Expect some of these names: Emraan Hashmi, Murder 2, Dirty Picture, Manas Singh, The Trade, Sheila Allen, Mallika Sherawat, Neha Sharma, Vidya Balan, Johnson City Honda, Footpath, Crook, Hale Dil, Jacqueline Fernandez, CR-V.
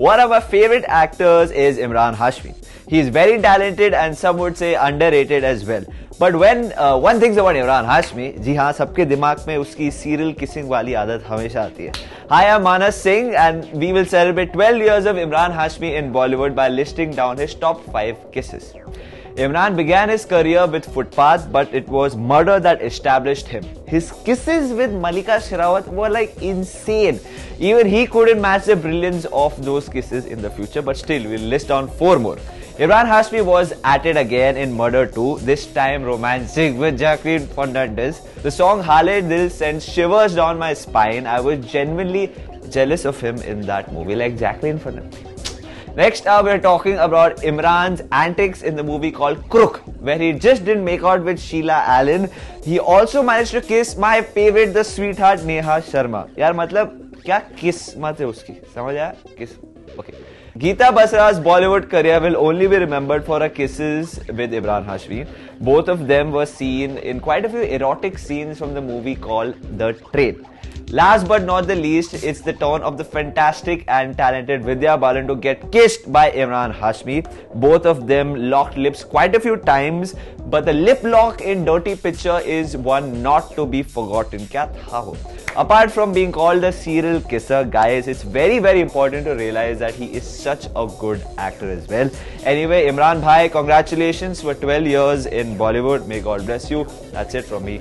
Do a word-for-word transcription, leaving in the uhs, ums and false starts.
One of my favorite actors is Emraan Hashmi. He is very talented and some would say underrated as well. But when uh, one thinks about Emraan Hashmi, जी हाँ, सबके दिमाग में उसकी serial kissing वाली आदत हमेशा आती है. Hi, I'm Manas Singh and we will celebrate twelve years of Emraan Hashmi in Bollywood by listing down his top five kisses. Emraan began his career with Footpath, but it was Murder that established him. His kisses with Mallika Sherawat were like insane. Even he couldn't match the brilliance of those kisses in the future, but still we'll list down four more. Emraan Hashmi was at it again in Murder two, this time romancing with Jacqueline Fernandez. The song Hale Dil sent shivers down my spine. I was genuinely jealous of him in that movie, like Jacqueline Fernandez. Next up, we're talking about Emraan's antics in the movie called Crook, where he just didn't make out with Sheila Allen. He also managed to kiss my favorite, the sweetheart Neha Sharma. यार मतलब क्या किस मत है उसकी, समझ आया? किस, okay. Geeta Basra's Bollywood career will only be remembered for her kisses with Emraan Hashmi. Both of them were seen in quite a few erotic scenes from the movie called The Trade. Last but not the least, it's the turn of the fantastic and talented Vidya Balan to get kissed by Emraan Hashmi. Both of them locked lips quite a few times, but the lip lock in Dirty Picture is one not to be forgotten. Kya tha wo? Apart from being called a serial kisser, guys, it's very very important to realize that he is such a good actor as well. Anyway, Emraan Bhai, congratulations for twelve years in Bollywood. May God bless you. That's it from me.